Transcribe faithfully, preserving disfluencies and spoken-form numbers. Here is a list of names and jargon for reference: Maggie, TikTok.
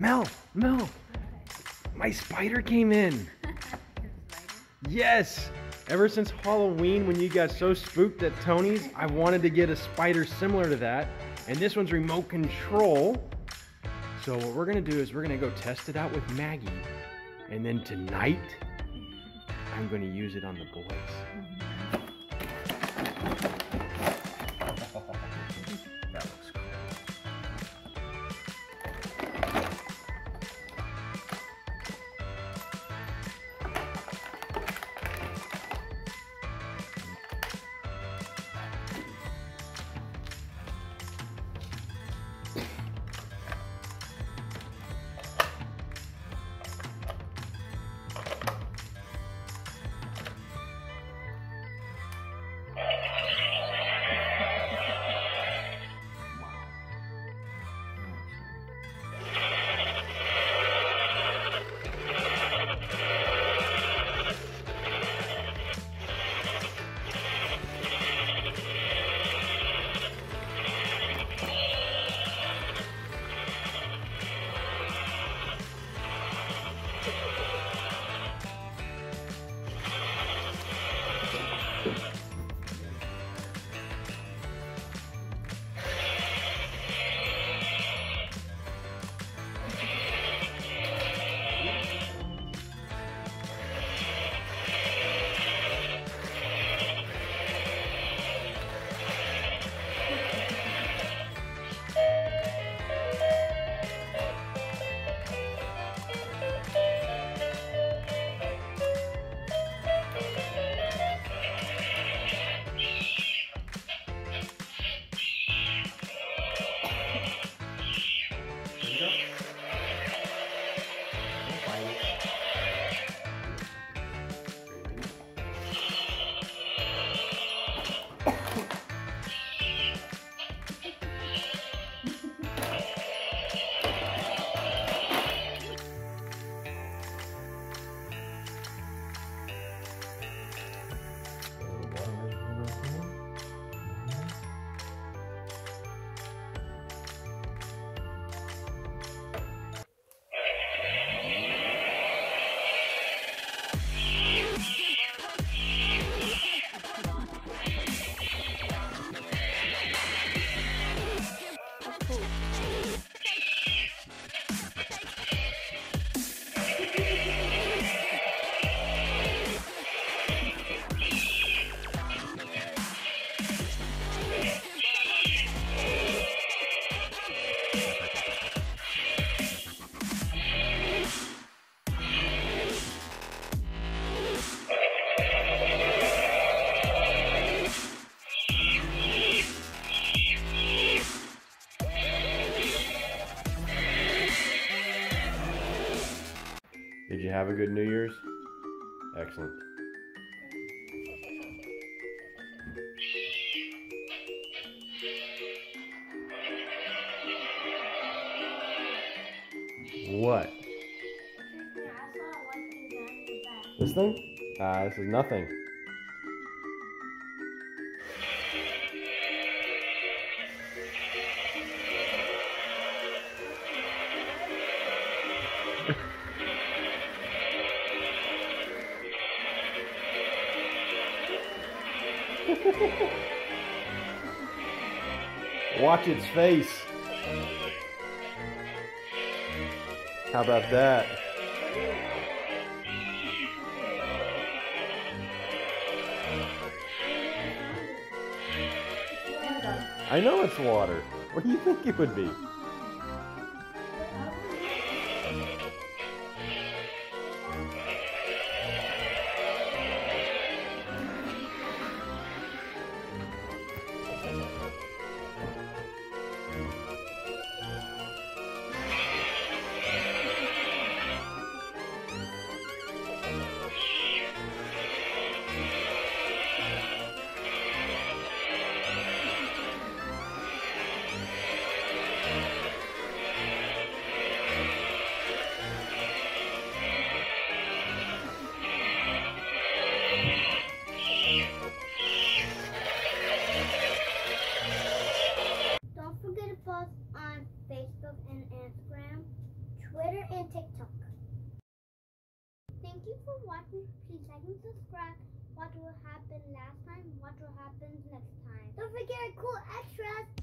Mel, Mel, my spider came in. Yes, ever since Halloween when you got so spooked at Tony's, I wanted to get a spider similar to that. And this one's remote control. So what we're gonna do is we're gonna go test it out with Maggie. And then tonight, I'm gonna use it on the boys. Mm-hmm. That looks cool. Did you have a good New Year's? Excellent. What? This thing? Ah, uh, this is nothing. Watch its face. How about that? I know it's water. What do you think it would be? and TikTok. Thank you for watching. Please like and subscribe. What will happen last time? What will happen next time? Don't forget cool extras.